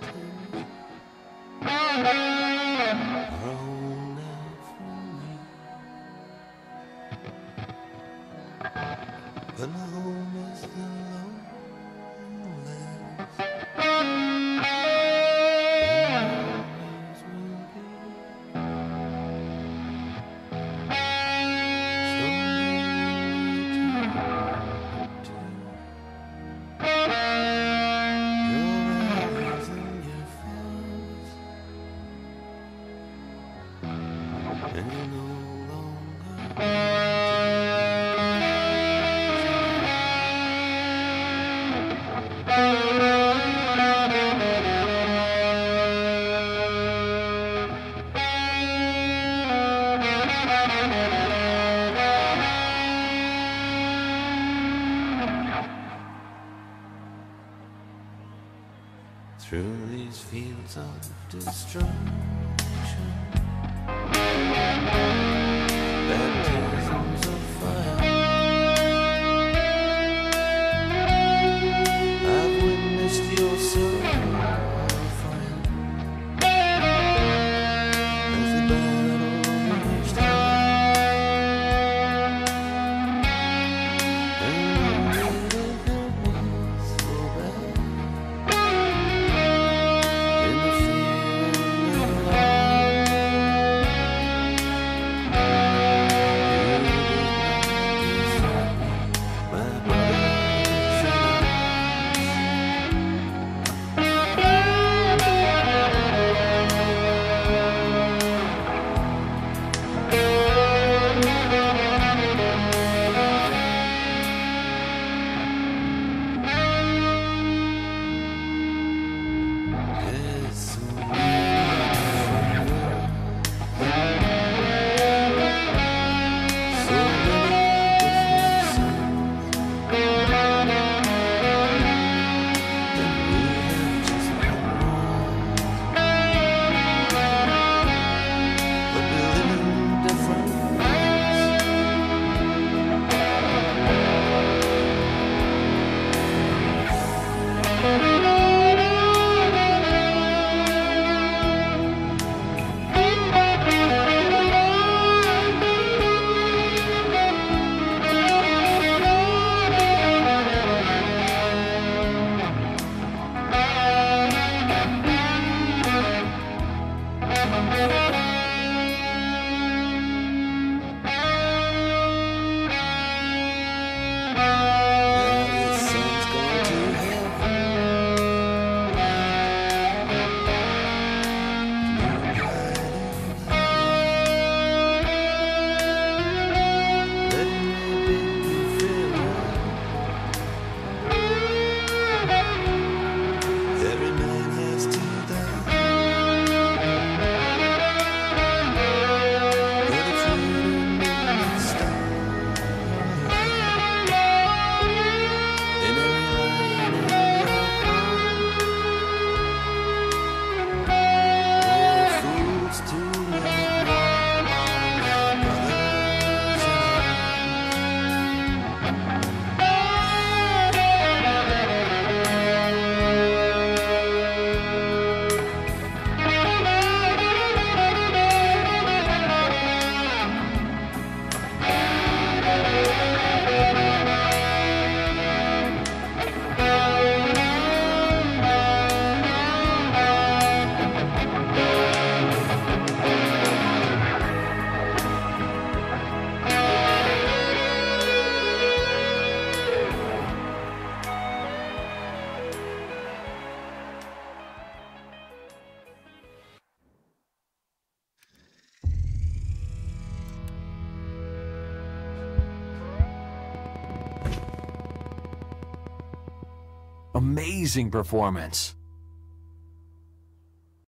But my home is the loneliest. Your eyes and your feelings, and you know no longer. Through these fields of destruction, baptisms of fire, I've witnessed your suffering as the battle raged on, and I knew that it was so bad. Amazing performance.